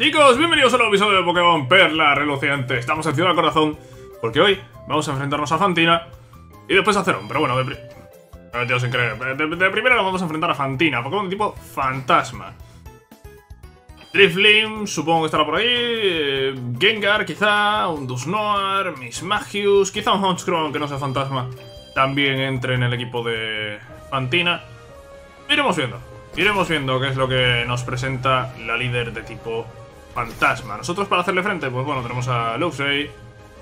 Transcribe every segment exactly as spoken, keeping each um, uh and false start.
Chicos, bienvenidos a un nuevo episodio de Pokémon Perla Reluciente. Estamos en Ciudad Corazón, porque hoy vamos a enfrentarnos a Fantina y después a Acerón, pero bueno, de, pri no, sin creer. de, de, de primera nos vamos a enfrentar a Fantina, Pokémon tipo fantasma. Drifblim, supongo que estará por ahí, eh, Gengar quizá, un Dusnoir, Mismagius, quizá un Honchkrow que no sea fantasma, también entre en el equipo de Fantina. Iremos viendo, iremos viendo qué es lo que nos presenta la líder de tipo fantasma. Nosotros para hacerle frente, pues bueno, tenemos a Luxray,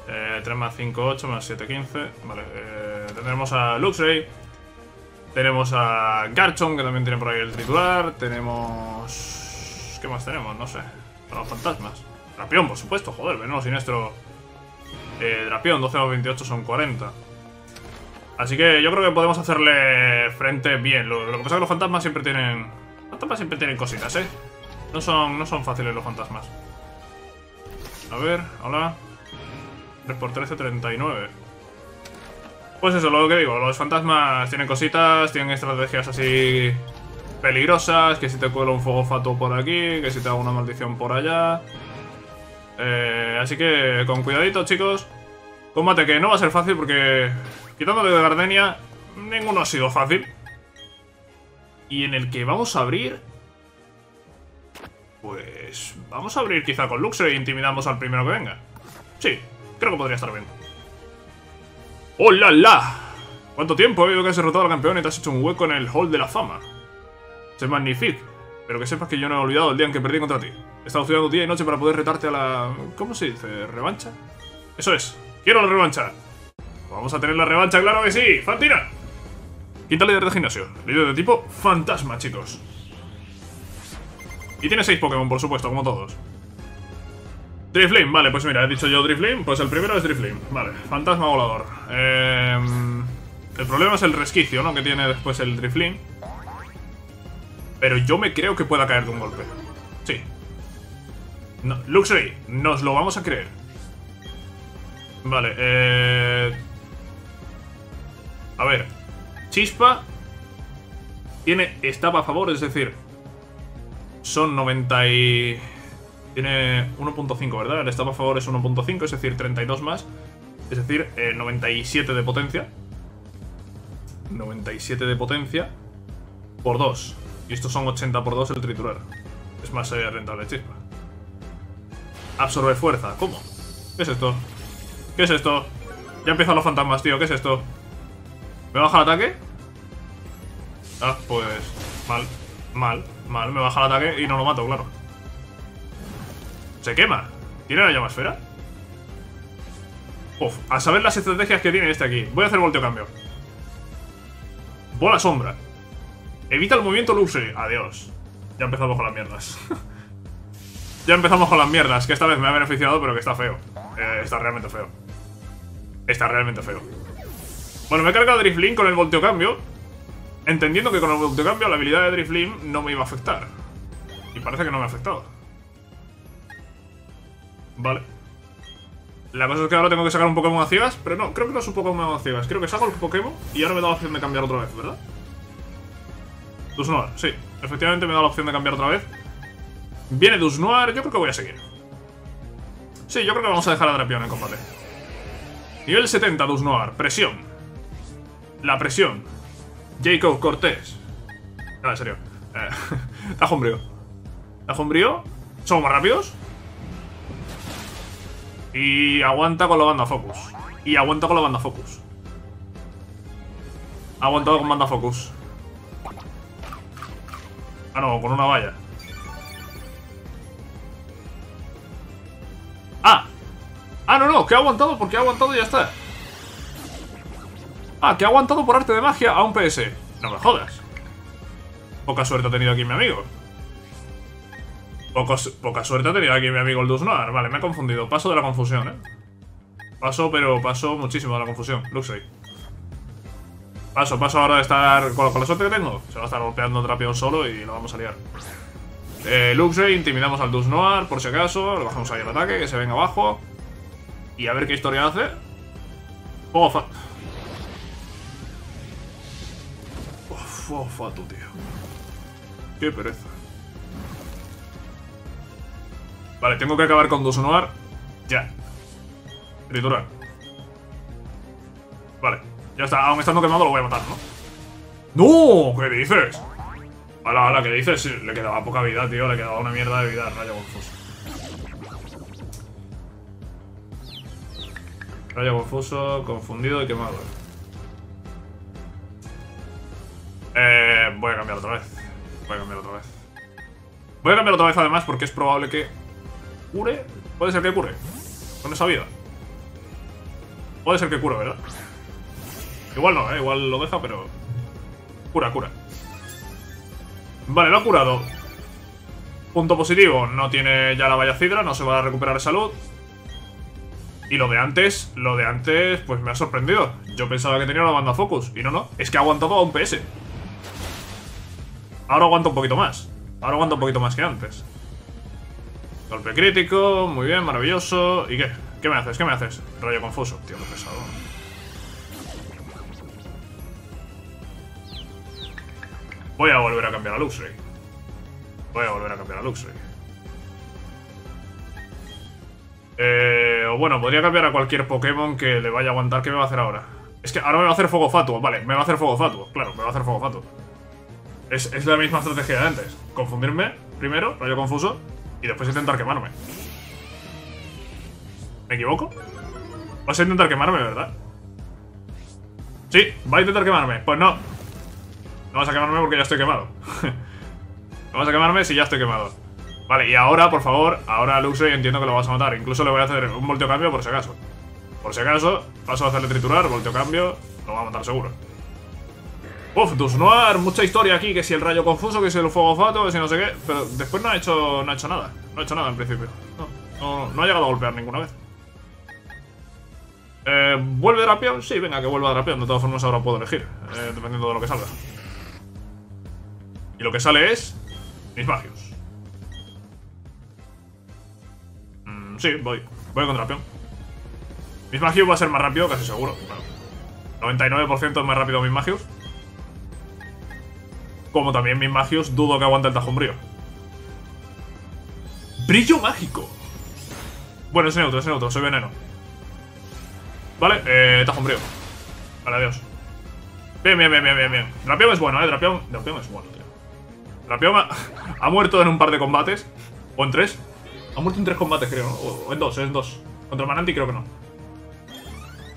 eh, tres más cinco, ocho más siete, quince. Vale, eh, tenemos a Luxray, tenemos a Garchomp, que también tiene por ahí el titular. Tenemos... ¿qué más tenemos? No sé, para los fantasmas. Drapión, por supuesto, joder, veneno siniestro. eh, Drapión, doce más veintiocho son cuarenta. Así que yo creo que podemos hacerle frente bien. Lo, lo que pasa es que los fantasmas siempre tienen... Los fantasmas siempre tienen cositas, ¿eh? No son, no son fáciles los fantasmas. A ver, hola. tres por trece, treinta y nueve. Pues eso, lo que digo, los fantasmas tienen cositas, tienen estrategias así peligrosas, que si te cuela un fuego fato por aquí, que si te hago una maldición por allá. Eh, así que con cuidadito, chicos. Combate que no va a ser fácil porque, quitándole de Gardenia, ninguno ha sido fácil. Y en el que vamos a abrir... pues vamos a abrir quizá con Luxray e intimidamos al primero que venga. Sí, creo que podría estar bien. ¡Hola, la! ¿Cuánto tiempo he oído que has derrotado al campeón y te has hecho un hueco en el Hall de la Fama? Se magnifique, pero que sepas que yo no he olvidado el día en que perdí contra ti. He estado estudiando día y noche para poder retarte a la... ¿cómo se dice? ¿Revancha? Eso es, quiero la revancha. Vamos a tener la revancha, claro que sí, Fantina. Quita líder de gimnasio, líder de tipo fantasma, chicos. Y tiene seis Pokémon, por supuesto, como todos. Drifblim, vale, pues mira, he dicho yo Drifblim, pues el primero es Drifblim. Vale, fantasma volador. eh, El problema es el resquicio, ¿no?, que tiene después el Drifblim. Pero yo me creo que pueda caer de un golpe. Sí, no, Luxray, nos lo vamos a creer. Vale, eh... a ver, Chispa tiene estaba a favor, es decir, son noventa y... tiene uno punto cinco, ¿verdad? El estaba a favor es uno punto cinco, es decir, treinta y dos más. Es decir, eh, noventa y siete de potencia. noventa y siete de potencia por dos. Y estos son ochenta por dos el triturar. Es más eh, rentable Chispa. Absorbe fuerza. ¿Cómo? ¿Qué es esto? ¿Qué es esto? Ya empiezan los fantasmas, tío. ¿Qué es esto? ¿Me baja el ataque? Ah, pues... mal, mal, mal. Me baja el ataque y no lo mato, claro. Se quema. ¿Tiene la llamasfera? Uf, a saber las estrategias que tiene este aquí. Voy a hacer volteo cambio. Bola sombra. Evita el movimiento Luxray. Adiós. Ya empezamos con las mierdas. Ya empezamos con las mierdas. Que esta vez me ha beneficiado, pero que está feo. Eh, está realmente feo. Está realmente feo. Bueno, me he cargado a Drifblim con el volteo cambio, entendiendo que con el volteo cambio la habilidad de Drifblim no me iba a afectar. Y parece que no me ha afectado. Vale. La cosa es que ahora tengo que sacar un Pokémon a ciegas, pero no, creo que no es un Pokémon a ciegas. Creo que saco el Pokémon y ahora me da la opción de cambiar otra vez, ¿verdad? Dusnoir, sí. Efectivamente me da la opción de cambiar otra vez. Viene Dusnoir, yo creo que voy a seguir. Sí, yo creo que vamos a dejar a Drapión en combate. Nivel setenta, Dusnoir. Presión. La presión. Jacob Cortés. No, en serio. Tajombrío. Eh, Tajombrío. Somos más rápidos. Y aguanta con la banda Focus. Y aguanta con la banda Focus. Aguantado con banda Focus. Ah, no, con una valla. Ah. Ah, no, no, que ha aguantado porque ha aguantado y ya está. Ah, que ha aguantado por arte de magia a un P S. No me jodas. Poca suerte ha tenido aquí mi amigo. Poco, poca suerte ha tenido aquí mi amigo el Dusnoir. Vale, me ha confundido. Paso de la confusión, ¿eh? Paso, pero paso muchísimo de la confusión. Luxray. Paso, paso ahora de estar... Con, con la suerte que tengo, se va a estar golpeando Drapión solo y lo vamos a liar. Eh, Luxray, intimidamos al Dusnoir por si acaso. Le bajamos ahí el ataque, que se venga abajo. Y a ver qué historia hace. Fuego fato. Fuego fato, tío. Qué pereza. Vale, tengo que acabar con Dusnoir. Ya. Triturar. Vale, ya está. Aún estando quemado lo voy a matar, ¿no? ¡No! ¿Qué dices? Ala, ala, ¿qué dices? Sí, le quedaba poca vida, tío. Le quedaba una mierda de vida. Rayo confuso. Rayo confuso, confundido y quemado. Eh, voy a cambiar otra vez. Voy a cambiar otra vez. Voy a cambiar otra vez además porque es probable que... ¿Cure? Puede ser que cure. Con esa vida. Puede ser que cure, ¿verdad? Igual no, ¿eh? Igual lo deja, pero... Cura, cura. Vale, lo ha curado. Punto positivo. No tiene ya la Baya Cidra, no se va a recuperar salud. Y lo de antes, lo de antes, pues me ha sorprendido. Yo pensaba que tenía una banda Focus. Y no, no. Es que ha aguantado a un P S. Ahora aguanta un poquito más. Ahora aguanta un poquito más que antes. Golpe crítico. Muy bien, maravilloso. ¿Y qué? ¿Qué me haces? ¿Qué me haces? Rayo confuso. Tío, qué pesado. Voy a volver a cambiar a Luxray. Voy a volver a cambiar a Luxray. Eh, o bueno, podría cambiar a cualquier Pokémon que le vaya a aguantar. ¿Qué me va a hacer ahora? Es que ahora me va a hacer Fuego Fatuo. Vale, me va a hacer Fuego Fatuo. Claro, me va a hacer Fuego Fatuo. Es, es la misma estrategia de antes. Confundirme primero, rayo confuso, y después intentar quemarme. ¿Me equivoco? Vas a intentar quemarme, ¿verdad? Sí, va a intentar quemarme. Pues no. No vas a quemarme porque ya estoy quemado. No vas a quemarme si ya estoy quemado. Vale, y ahora, por favor, ahora Luxray entiendo que lo vas a matar. Incluso le voy a hacer un volteo cambio por si acaso. Por si acaso, paso a hacerle triturar, volteo cambio, lo va a matar seguro. Uf, Dusnoir, mucha historia aquí, que si el rayo confuso, que si el fuego fato, que si no sé qué. Pero después no ha hecho, no ha hecho nada. No ha hecho nada en principio. No, no, no ha llegado a golpear ninguna vez. Eh, ¿Vuelve Drapión? Sí, venga, que vuelva Drapión. De todas formas ahora puedo elegir, eh, dependiendo de lo que salga. Y lo que sale es... Mismagius. Mm, sí, voy. Voy con Drapión. Mismagius va a ser más rápido, casi seguro. Bueno, noventa y nueve por ciento es más rápido Mismagius. Como también Mismagius, dudo que aguante el Tajumbrío. ¡Brillo mágico! Bueno, es neutro, es neutro. Soy veneno. Vale, eh, Tajumbrío. Vale, adiós. Bien, bien, bien, bien, bien, bien. Drapión es bueno, eh. Drapión, Drapión es bueno, tío. Drapión ha, ha muerto en un par de combates. O en tres. Ha muerto en tres combates, creo, ¿no? O, o en dos, en dos. Contra Mananti creo que no.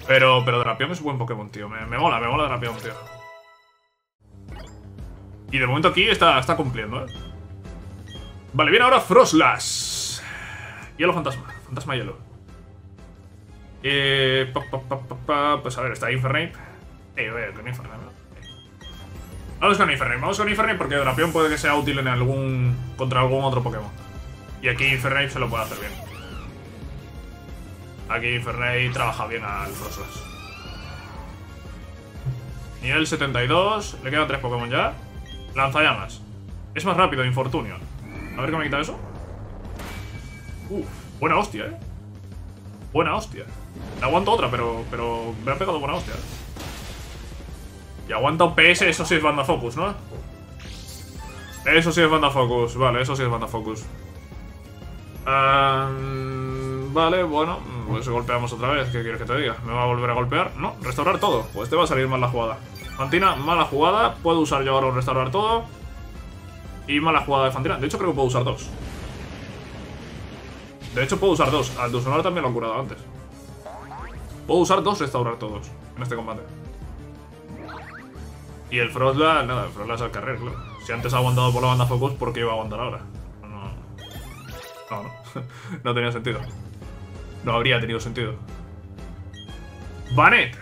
Pero, pero Drapión es buen Pokémon, tío. Me, me mola, me mola Drapión, tío. Y de momento aquí está, está cumpliendo, ¿eh? Vale, viene ahora Froslass. Hielo fantasma. Fantasma hielo. Eh, pa, pa, pa, pa, pues a ver, está Infernape. Eh, eh, con Infernape, ¿no? Vamos con Infernape, vamos con Infernape porque Drapión puede que sea útil en algún... contra algún otro Pokémon. Y aquí Infernape se lo puede hacer bien. Aquí Infernape trabaja bien al Froslass. Nivel setenta y dos, le quedan tres Pokémon ya. Lanzallamas. Es más rápido, infortunio. A ver qué me quita eso. Uf, buena hostia, eh. Buena hostia. Le aguanto otra, pero, pero me ha pegado buena hostia, eh. Y aguanta un P S, eso sí es banda focus, ¿no? Eso sí es banda focus, vale, eso sí es banda focus. Um, vale, bueno, pues golpeamos otra vez, ¿qué quieres que te diga? ¿Me va a volver a golpear? No, restaurar todo, pues te va a salir mal la jugada. Fantina, mala jugada, puedo usar yo ahora un restaurar todo. Y mala jugada de Fantina, de hecho creo que puedo usar dos. De hecho puedo usar dos, al Dusnoir también lo han curado antes. Puedo usar dos restaurar todos en este combate. Y el Froslass, nada, el Froslass al carrer, claro. Si antes ha aguantado por la banda Focus, ¿por qué iba a aguantar ahora? No, no, no, no tenía sentido. No habría tenido sentido. Banette.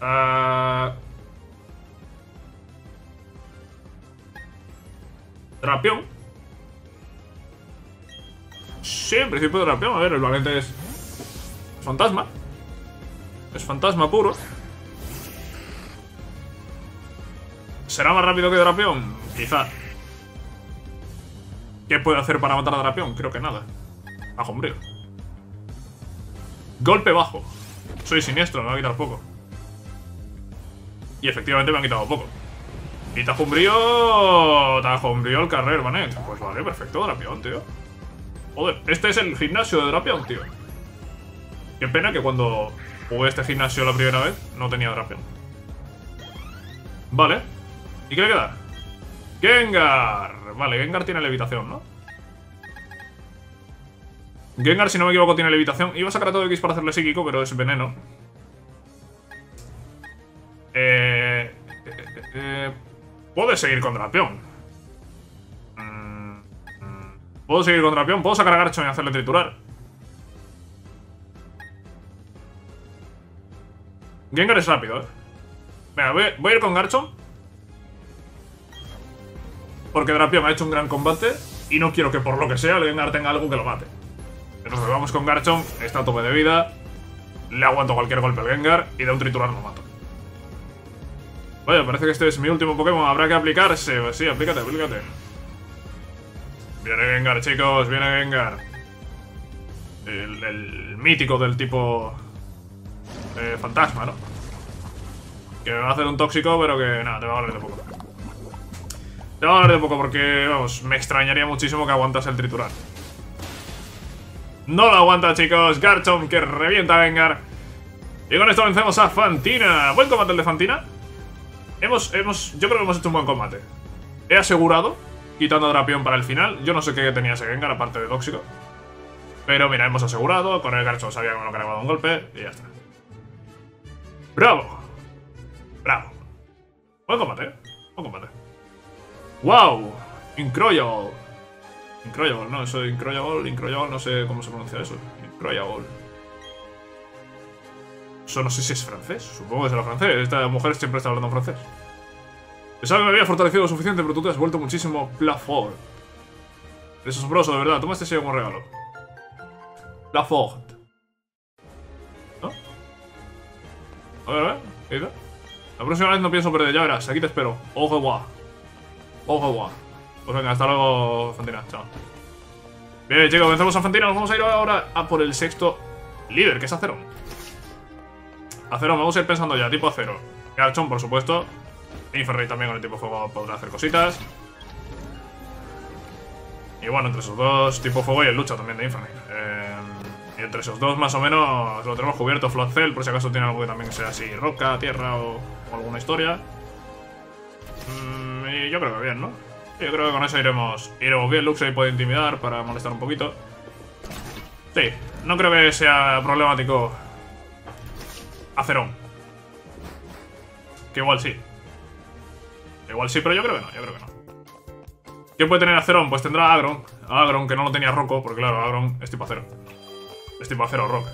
Uh... Drapión. Sí, en principio de Drapión. A ver, el Banette es... es fantasma. Es fantasma puro. ¿Será más rápido que Drapión? Quizá. ¿Qué puede hacer para matar a Drapión? Creo que nada. Ajombrío. Golpe bajo. Soy siniestro, me va a quitar poco. Y efectivamente me han quitado poco. Y Tajumbrío. Tajumbrío el carrer, Banette. Pues vale, perfecto, Drapión, tío. Joder, este es el gimnasio de Drapión, tío. Qué pena que cuando jugué este gimnasio la primera vez no tenía Drapión. Vale. ¿Y qué le queda? Gengar. Vale, Gengar tiene levitación, ¿no? Gengar, si no me equivoco, tiene levitación. Iba a sacar a todo X para hacerle psíquico, pero es veneno. Eh, eh, eh, eh, ¿Puedo seguir con Drapión? ¿Puedo seguir con Drapión? ¿Puedo sacar a Garchomp y hacerle triturar? Gengar es rápido, eh. Venga, voy, voy a ir con Garchomp. Porque Drapión ha hecho un gran combate y no quiero que por lo que sea el Gengar tenga algo que lo mate. Nos vamos con Garchomp, está a tope de vida. Le aguanto cualquier golpe al Gengar y de un triturar lo mato. Vaya, parece que este es mi último Pokémon. Habrá que aplicarse. Pues sí, aplícate, aplícate. Viene Gengar, chicos, viene Gengar. El, el mítico del tipo eh, fantasma, ¿no? Que me va a hacer un tóxico, pero que nada, te va a valer de poco. Te va a valer de poco porque, vamos, me extrañaría muchísimo que aguantas el triturar. No lo aguanta, chicos. Garchomp que revienta a Gengar. Y con esto vencemos a Fantina. Buen combate el de Fantina. Hemos, hemos, yo creo que hemos hecho un buen combate. He asegurado, quitando a Drapión para el final. Yo no sé qué tenía ese Gengar, aparte de tóxico. Pero mira, hemos asegurado. Con el Garchomp sabía que me lo cargaba un golpe. Y ya está. ¡Bravo! ¡Bravo! Buen combate, ¿eh? Buen combate. ¡Wow! Incroyable. Incroyable, no, eso es Incroyable, Incroyable, no sé cómo se pronuncia eso. Incroyable. Eso no sé si es francés, supongo que será francés. Esta mujer siempre está hablando en francés. Pensaba que me había fortalecido lo suficiente, pero tú te has vuelto muchísimo plafort. Es asombroso, de verdad, toma este sello como regalo. Plafort. ¿No? A ver, a ver, ¿qué dice? La próxima vez no pienso perder, ya verás, aquí te espero. Au revoir. Au revoir. Pues venga, hasta luego, Fantina, chao. Bien, chicos, vencemos a Fantina. Nos vamos a ir ahora a por el sexto líder, que es Acerón. Acerón, vamos a ir pensando ya, tipo acero. Garchomp, por supuesto. Infernape también con el tipo fuego podrá hacer cositas. Y bueno, entre esos dos, tipo fuego y el lucha también de Infernape. Eh, y entre esos dos, más o menos, lo tenemos cubierto. Flat Cell, por si acaso tiene algo que también sea así, roca, tierra o, o alguna historia. Mm, y yo creo que bien, ¿no? Yo creo que con eso iremos, iremos bien. Luxray puede intimidar para molestar un poquito. Sí, no creo que sea problemático Acerón. Que igual sí. Igual sí, pero yo creo que no, yo creo que no. ¿Quién puede tener Acerón? Pues tendrá Aggron. Aggron, que no lo tenía Roco, porque claro, Aggron es tipo acero. Es tipo acero, Rock.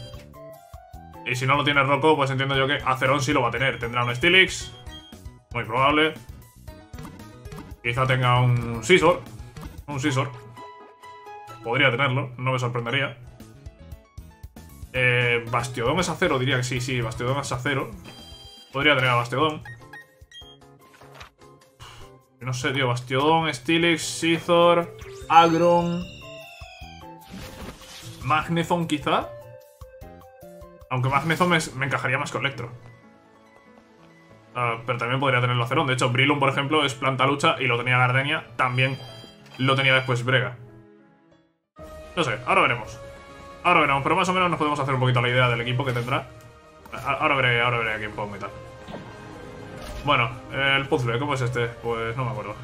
Y si no lo tiene Roco, pues entiendo yo que Acerón sí lo va a tener. Tendrá un Steelix, muy probable. Quizá tenga un Scizor. Un Scizor. Podría tenerlo, no me sorprendería. Eh, Bastiodón es acero, diría que sí, sí, Bastiodón es acero. Podría tener a Bastiodón. No sé, tío, Bastiodón, Steelix, Scizor, Aggron. Magnezone quizá. Aunque Magnezone me, me encajaría más con Electro. Uh, pero también podría tenerlo Acerón. De hecho, Brillum, por ejemplo, es planta lucha y lo tenía Gardenia. También lo tenía después Brega. No sé, ahora veremos. Ahora veremos, pero más o menos nos podemos hacer un poquito la idea del equipo que tendrá. Ahora veré, ahora veré a quién pongo y tal. Bueno, el puzzle, ¿cómo es este? Pues no me acuerdo.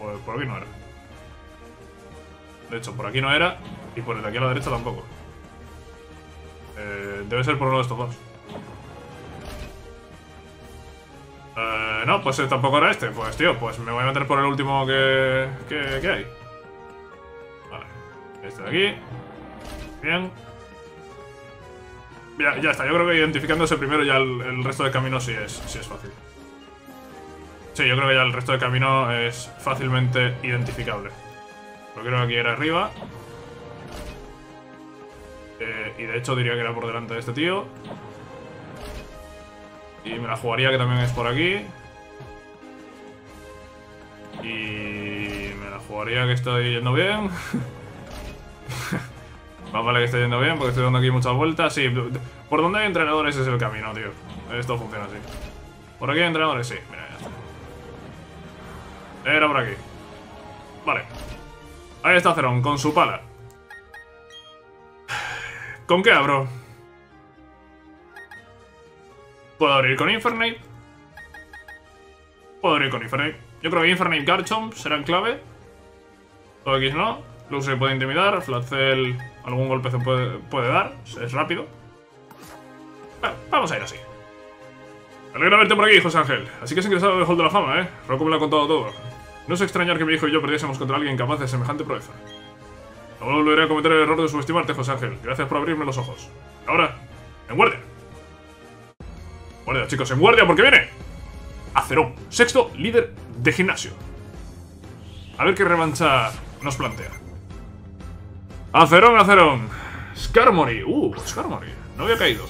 Pues por aquí no era. De hecho, por aquí no era. Y por el de aquí a la derecha tampoco. Eh, debe ser por uno de estos dos. Uh, no, pues eh, tampoco era este. Pues tío, pues me voy a meter por el último que, que, que hay. Vale, este de aquí. Bien. Ya, ya está, yo creo que identificándose primero ya el, el resto del camino sí es, sí es fácil. Sí, yo creo que ya el resto del camino es fácilmente identificable. Lo creo que aquí era arriba. Eh, y de hecho diría que era por delante de este tío. Y me la jugaría que también es por aquí. Y me la jugaría que estoy yendo bien. Más vale que estoy yendo bien porque estoy dando aquí muchas vueltas. Sí, por donde hay entrenadores es el camino, tío. Esto funciona así. Por aquí hay entrenadores, sí. Mira, ya está. Era por aquí. Vale. Ahí está Acerón, con su pala. ¿Con qué abro? Puedo abrir con Infernape. Puedo abrir con Infernape. Yo creo que Infernape, Garchomp serán clave. Todo X no. Luxray puede intimidar. Flatzel algún golpe se puede, puede dar. Es rápido. Bueno, vamos a ir así. Me alegra verte por aquí, José Ángel. Así que has ingresado al Hall de la Fama, ¿eh? Roco me lo ha contado todo. No es extrañar que mi hijo y yo perdiésemos contra alguien capaz de semejante proeza. No volveré a cometer el error de subestimarte, José Ángel. Gracias por abrirme los ojos. Y ahora, en guardia. Guardia, chicos, en guardia, porque viene Acerón, sexto líder de gimnasio. A ver qué revancha nos plantea. Acerón, Acerón. Skarmory. Uh, Skarmory. No había caído.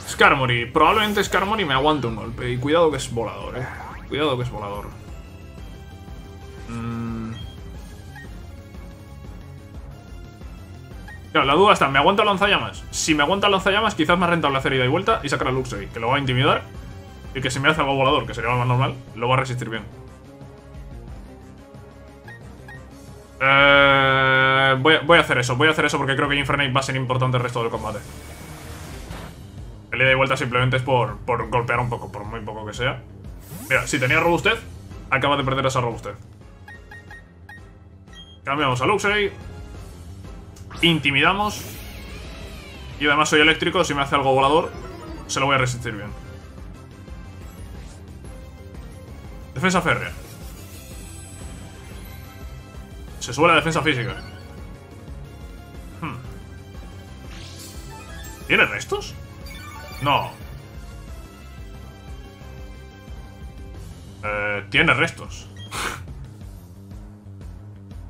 Skarmory. Probablemente Skarmory me aguante un golpe. Y cuidado que es volador, eh. Cuidado que es volador. Mm. Claro, la duda está, ¿me aguanta lanzallamas? Si me aguanta lanzallamas, quizás más rentable hacer ida y vuelta y sacar a Luxray, que lo va a intimidar. Y que si me hace algo volador, que sería lo más normal, lo va a resistir bien. Eh, voy, voy a hacer eso, voy a hacer eso porque creo que Infernape va a ser importante el resto del combate. El ida y vuelta simplemente es por, por golpear un poco, por muy poco que sea. Mira, si tenía robustez, acaba de perder esa robustez. Cambiamos a Luxray. Intimidamos. Y además soy eléctrico, si me hace algo volador, se lo voy a resistir bien. Defensa férrea. Se sube la defensa física. hmm. ¿Tiene restos? No. eh, Tiene restos.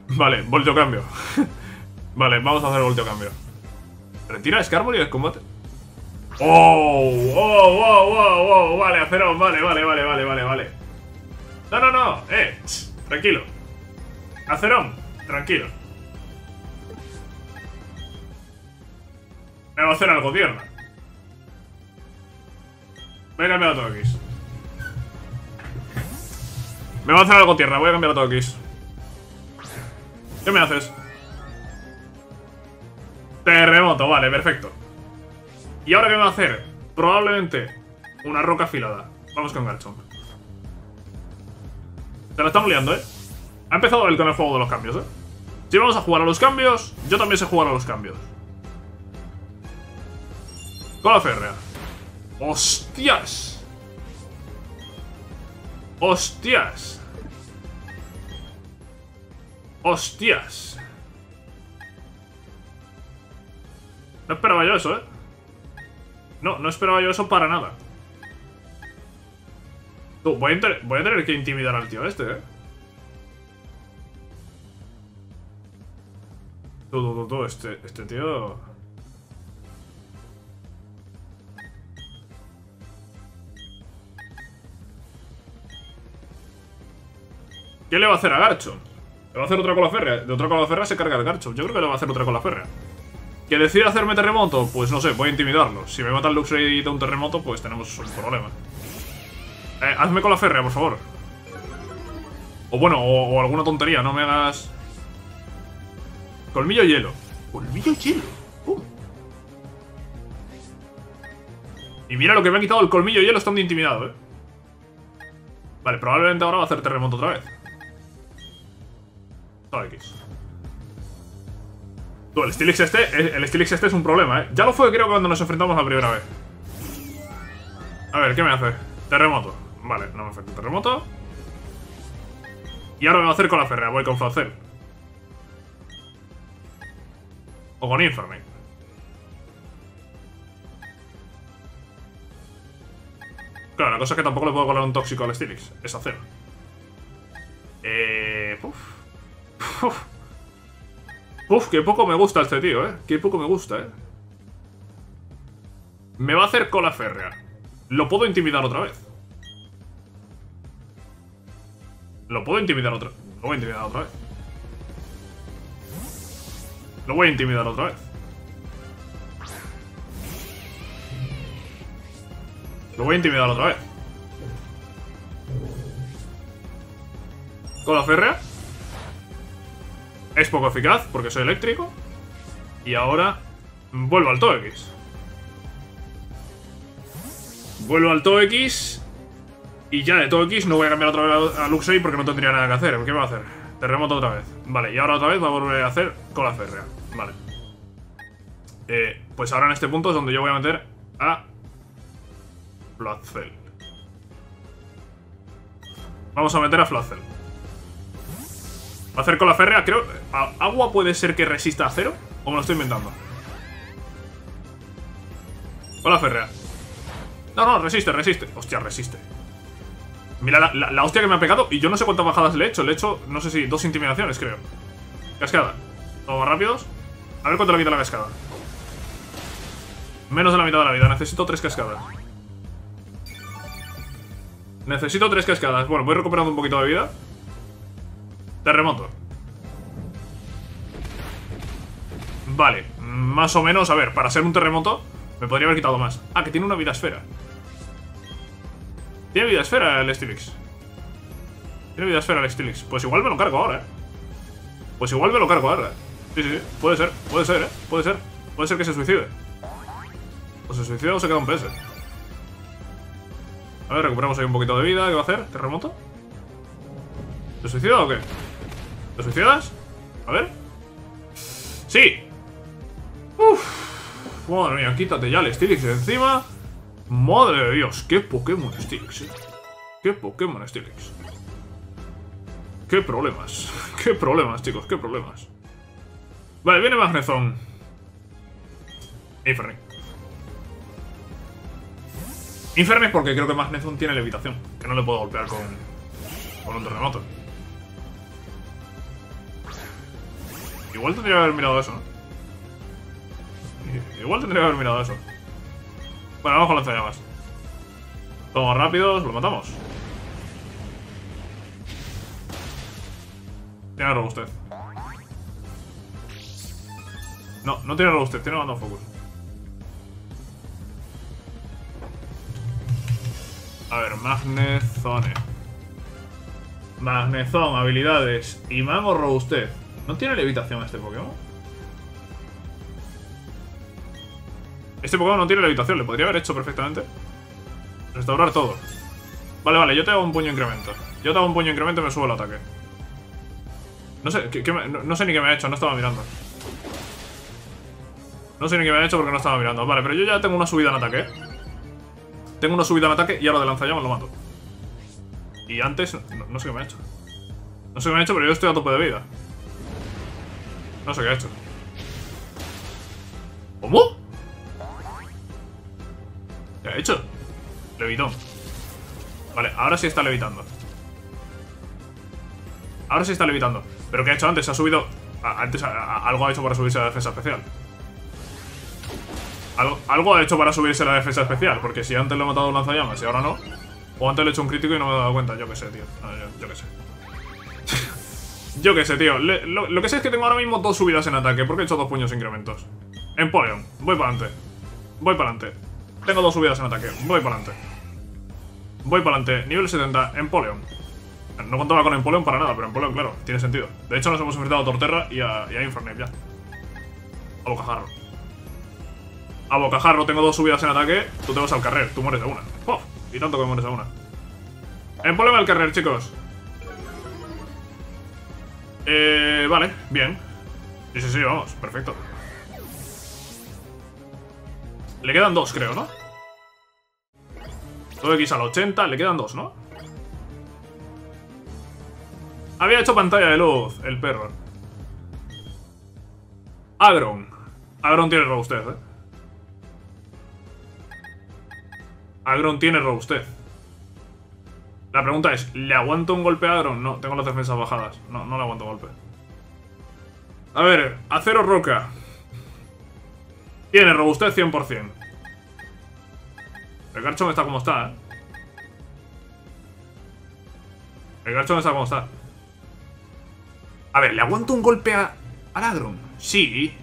Vale, volteo cambio. Vale, vamos a hacer volteo cambio. ¿Retira Skarmory del combate? ¡Oh! ¡Oh! ¡Wow! ¡Wow! ¡Wow! Vale, Acerón, vale, vale, vale, vale, vale, vale. No, no, no, eh, shh, tranquilo. Acerón, tranquilo. Me va a hacer algo tierno. Voy a cambiar a Togekiss. Me va a hacer algo tierna, voy a cambiar a Togekiss. ¿Qué me haces? Terremoto, vale, perfecto. ¿Y ahora qué me va a hacer? Probablemente una roca afilada. Vamos con Garchomp. Se la estamos liando, eh. Ha empezado él con el juego de los cambios, eh. Si vamos a jugar a los cambios, yo también sé jugar a los cambios. Cola férrea. ¡Hostias! ¡Hostias! ¡Hostias! No esperaba yo eso, eh. No, no esperaba yo eso para nada. Tú, voy a, voy a tener que intimidar al tío este, eh. Tú, tú, tú, tú, este, este tío... ¿Qué le va a hacer a Garchomp? ¿Le va a hacer otra cola férrea? De otra cola férrea se carga el Garchomp. Yo creo que le va a hacer otra cola férrea. ¿Que decida hacerme terremoto? Pues no sé, voy a intimidarlo. Si me mata el Luxray y da un terremoto, pues tenemos un problema. Eh, hazme cola férrea, por favor. O bueno, o, o alguna tontería, no me hagas... Colmillo hielo. Colmillo hielo. Uh. Y mira lo que me ha quitado el colmillo hielo estando intimidado, eh. Vale, probablemente ahora va a hacer terremoto otra vez. Todo X. Tú, el Steelix este, el Steelix este es un problema, eh. Ya lo fue creo cuando nos enfrentamos la primera vez. A ver, ¿qué me hace? Terremoto. Vale, no me afecta el terremoto. Y ahora me va a hacer con la férrea, voy con Froslass. O con Infernape. Claro, la cosa es que tampoco le puedo colar un tóxico al Steelix. Es acero. Eh... Uf. Uf. Uf, qué poco me gusta este tío, eh. Qué poco me gusta, eh. Me va a hacer cola férrea. Lo puedo intimidar otra vez. Lo puedo intimidar otra... Lo voy a intimidar otra vez. Lo voy a intimidar otra vez. Lo voy a intimidar otra vez. Cola férrea. Es poco eficaz porque soy eléctrico. Y ahora vuelvo al Togekiss. Vuelvo al Togekiss. Y ya de Togekiss no voy a cambiar otra vez a Luxray porque no tendría nada que hacer. ¿Qué va a hacer? Terremoto otra vez. Vale, y ahora otra vez va a volver a hacer cola férrea. Vale. Eh, pues ahora en este punto es donde yo voy a meter a Flacel. Vamos a meter a Flacel. Va a hacer cola férrea, creo. ¿Agua puede ser que resista a cero? ¿O me lo estoy inventando? Cola férrea. No, no, resiste, resiste. Hostia, resiste. Mira la, la, la hostia que me ha pegado. Y yo no sé cuántas bajadas le he hecho. Le he hecho, no sé si, dos intimidaciones, creo. Cascada. Vamos rápidos. A ver cuánto le quita la cascada. Menos de la mitad de la vida. Necesito tres cascadas. Necesito tres cascadas. Bueno, voy recuperando un poquito de vida. Terremoto. Vale. Más o menos, a ver, para ser un terremoto me podría haber quitado más. Ah, que tiene una vida esfera. Tiene vida esfera el Steelix. Tiene vida esfera el Steelix. Pues igual me lo cargo ahora, eh. Pues igual me lo cargo ahora. Sí, sí, sí. Puede ser, puede ser, eh. Puede ser. Puede ser que se suicide. O se suicida o se queda un P S. A ver, recuperamos ahí un poquito de vida. ¿Qué va a hacer? ¿Terremoto? ¿Se suicida o qué? ¿Te suicidas? A ver. ¡Sí! ¡Uff! Madre mía, quítate ya el Steelix de encima. Madre de Dios, qué Pokémon Steelix, eh. Qué Pokémon Steelix. Qué problemas. Qué problemas, chicos, qué problemas. Vale, viene Magnezone. Infernape. Infernape porque creo que Magnezone tiene levitación. Que no le puedo golpear con, con un terremoto. Igual tendría que haber mirado eso, ¿no? Igual tendría que haber mirado eso. Bueno, vamos con lanzallamas. Vamos rápidos, lo matamos. Tiene robustez. No, no tiene robustez, tiene Random Focus. A ver, Magnezone. Magnezone, habilidades. Y Mago robustez. ¿No tiene levitación este Pokémon? Este Pokémon no tiene levitación, le podría haber hecho perfectamente. Restaurar todo. Vale, vale, yo te hago un puño incremento. Yo te hago un puño incremento y me subo el ataque. No sé, ¿qué, qué me, no, no sé ni qué me ha hecho, no estaba mirando. No sé ni qué me ha hecho porque no estaba mirando. Vale, pero yo ya tengo una subida en ataque. Tengo una subida en ataque y ahora de lanzallamas lo mato. Y antes, no, no sé qué me ha hecho. No sé qué me ha hecho, pero yo estoy a tope de vida. No sé qué ha hecho. ¿Cómo? ¿Qué ha hecho? Levitón. Vale, ahora sí está levitando. Ahora sí está levitando. Pero ¿qué ha hecho antes? Ha subido... A, antes a, a, algo ha hecho para subirse a la defensa especial. Algo, algo ha hecho para subirse a la defensa especial. Porque si antes lo he matado un lanzallamas y ahora no. O antes le he hecho un crítico y no me he dado cuenta. Yo qué sé, tío. No, yo, yo qué sé. Yo qué sé, tío. Le, lo, lo que sé es que tengo ahora mismo dos subidas en ataque. Porque he hecho dos puños incrementos. Empoleon. Voy para adelante. Voy para adelante. Tengo dos subidas en ataque. Voy para adelante. Voy para adelante. Nivel setenta. Empoleon. No contaba con Empoleon para nada, pero Empoleon, claro, tiene sentido. De hecho, nos hemos enfrentado a Torterra y a, a Infernape ya. A Bocajarro. A Bocajarro tengo dos subidas en ataque. Tú te vas al carrer. Tú mueres de una. ¡Oh! Y tanto que mueres de una. Empoleon al carrer, chicos. Eh... Vale. Bien. Sí, sí, sí. Vamos. Perfecto. Le quedan dos, creo, ¿no? Togekiss al ochenta, le quedan dos, ¿no? Había hecho pantalla de luz, el perro. Aggron. Aggron tiene robustez, ¿eh? Aggron tiene robustez. La pregunta es, ¿le aguanto un golpe a Aggron? No, tengo las defensas bajadas. No, no le aguanto golpe. A ver, acero roca. Tiene robustez cien por cien. El Garchomp está como está, ¿eh? El Garchomp está como está. A ver, ¿le aguanto un golpe a, a Aggron? Sí.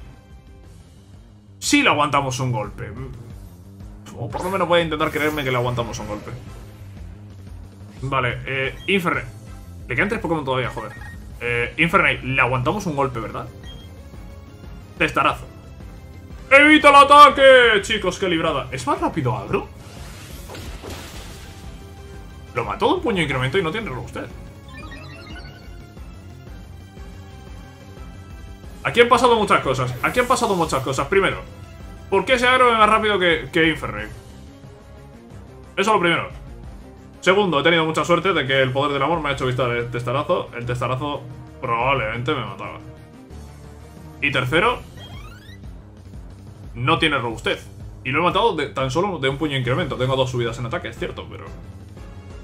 Sí le aguantamos un golpe. O por lo menos voy a intentar creerme que le aguantamos un golpe. Vale, eh... Infernape. Le quedan tres Pokémon todavía, joder. Eh, Infernape, le aguantamos un golpe, ¿verdad? Testarazo. ¡Evita el ataque! Chicos, qué librada. ¿Es más rápido Aggron? Lo mató de un puño de incremento y no tiene robustez. Aquí han pasado muchas cosas. Aquí han pasado muchas cosas. Primero, ¿por qué ese Aggron es más rápido que, que Infernape? Eso es lo primero. Segundo, he tenido mucha suerte de que el poder del amor me ha hecho vistar el testarazo. El testarazo probablemente me mataba. Y tercero, no tiene robustez. Y lo he matado de, tan solo de un puño de incremento. Tengo dos subidas en ataque, es cierto, pero...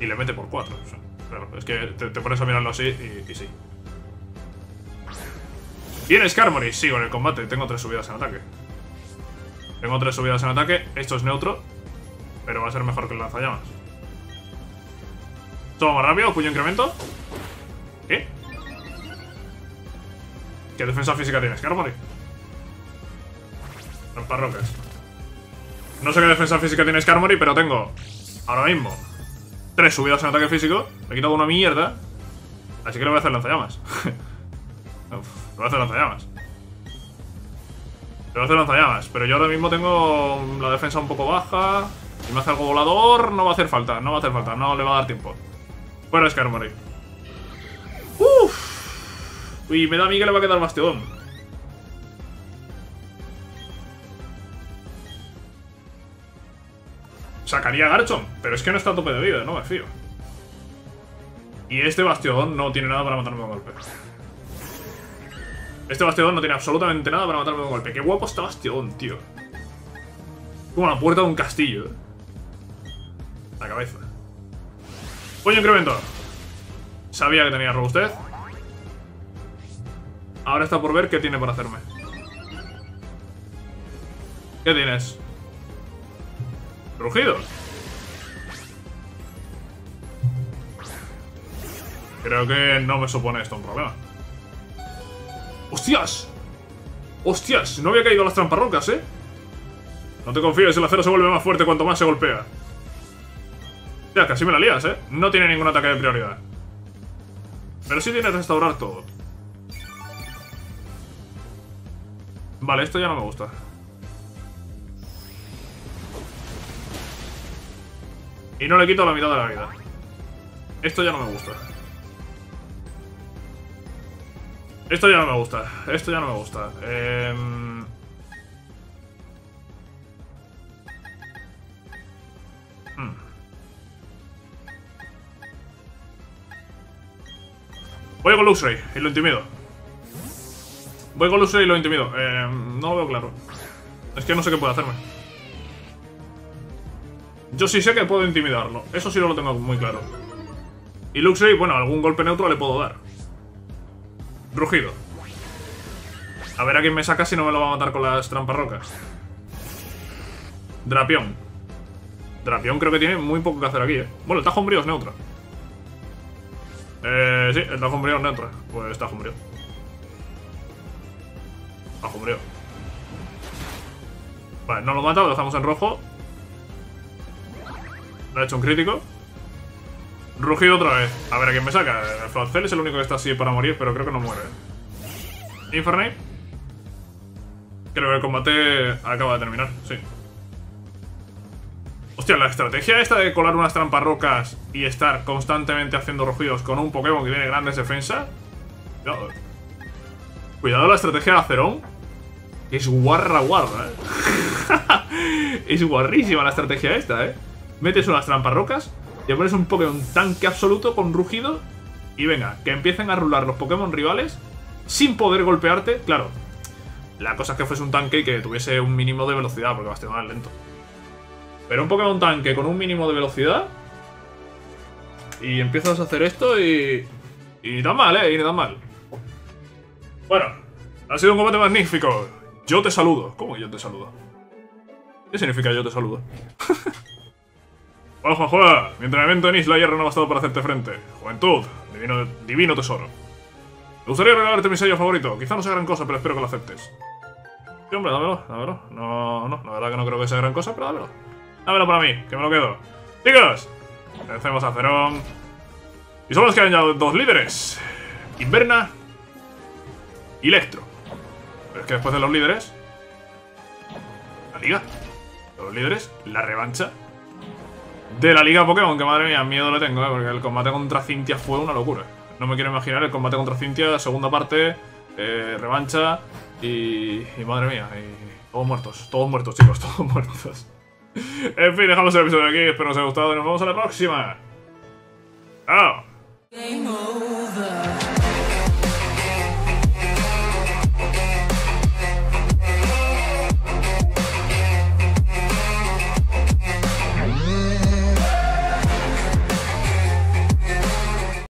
Y le mete por cuatro. O sea, claro, es que te, te pones a mirarlo así y, y sí. Viene Skarmory, sigo en el combate. Tengo tres subidas en ataque. Tengo tres subidas en ataque. Esto es neutro, pero va a ser mejor que el lanzallamas. Toma más rápido, puño incremento. ¿Qué? ¿Qué defensa física tiene Skarmory? Ramparrocas. No sé qué defensa física tiene Skarmory, pero tengo ahora mismo tres subidas en ataque físico. Me he quitado una mierda, así que le voy a hacer lanzallamas. Le voy a hacer lanzallamas. Le voy a hacer lanzallamas. Pero yo ahora mismo tengo la defensa un poco baja. Si me hace algo volador, no va a hacer falta. No va a hacer falta, no le va a dar tiempo. Fuera Skarmory. Uff. Uy, me da a mí que le va a quedar Bastiodón. Sacaría a Garchomp, pero es que no está a tope de vida, no me fío. Y este Bastiodón no tiene nada para matarme de un golpe. Este Bastiodón no tiene absolutamente nada para matarme de un golpe. Qué guapo está Bastiodón, tío. Como la puerta de un castillo. La cabeza. Puño incremento. Sabía que tenía robustez. Ahora está por ver qué tiene para hacerme. ¿Qué tienes? Rugido. Creo que no me supone esto un problema. ¡Hostias! ¡Hostias! No había caído a las tramparrocas, ¿eh? No te confíes, el acero se vuelve más fuerte cuanto más se golpea. Ya, casi me la lías, ¿eh? No tiene ningún ataque de prioridad. Pero sí tiene que restaurar todo. Vale, esto ya no me gusta. Y no le quito la mitad de la vida. Esto ya no me gusta. Esto ya no me gusta. Esto ya no me gusta. Eh... Voy con Luxray y lo intimido. Voy con Luxray y lo intimido. Eh, no lo veo claro. Es que no sé qué puede hacerme. Yo sí sé que puedo intimidarlo. Eso sí no lo tengo muy claro. Y Luxray, bueno, algún golpe neutro le puedo dar. Rugido. A ver a quién me saca si no me lo va a matar con las trampas rocas. Drapión. Drapión creo que tiene muy poco que hacer aquí, eh. Bueno, el tajo umbrío es neutro. Eh, sí, el tajo umbrío no entra. Pues tajo umbrío. Tajo umbrío. Vale, no lo mata, lo dejamos en rojo. Le ha hecho un crítico. Rugido otra vez. A ver a quién me saca. El Froslass es el único que está así para morir, pero creo que no muere. Infernape. Creo que el combate acaba de terminar, sí. Hostia, la estrategia esta de colar unas trampas rocas y estar constantemente haciendo rugidos con un Pokémon que tiene grandes defensas. Cuidado. Cuidado la estrategia de Acerón. Es guarra guarra, ¿eh? Es guarrísima la estrategia esta, eh. Metes unas trampas rocas y pones un Pokémon tanque absoluto con rugido. Y venga, que empiecen a rular los Pokémon rivales sin poder golpearte. Claro, la cosa es que fuese un tanque y que tuviese un mínimo de velocidad, porque Bastiodón es lento. Pero un Pokémon tanque con un mínimo de velocidad. Y empiezas a hacer esto y... Y ni tan mal, eh, y ni tan mal. Bueno, ha sido un combate magnífico. Yo te saludo. ¿Cómo que yo te saludo? ¿Qué significa yo te saludo? Hola, Juanjuan. Mi entrenamiento en Isla Hierro no ha bastado para hacerte frente. Juventud, divino, divino tesoro. Me gustaría regalarte mi sello favorito. Quizá no sea gran cosa, pero espero que lo aceptes. Sí, hombre, dámelo, dámelo. No, no, la verdad que no creo que sea gran cosa, pero dámelo. Dámelo para mí, que me lo quedo. Chicos, vencemos a Zerón. Y Y son los que han añadido dos líderes. Inverna y Electro. Pero es que después de los líderes... La liga. Los líderes, la revancha de la liga Pokémon. Que madre mía, miedo le tengo, ¿eh? Porque el combate contra Cynthia fue una locura. No me quiero imaginar el combate contra Cynthia, segunda parte, eh, revancha y, y madre mía. Y todos muertos, todos muertos chicos, todos muertos. En fin, dejamos el episodio aquí, espero que os haya gustado y nos vemos a la próxima. ¡Chao!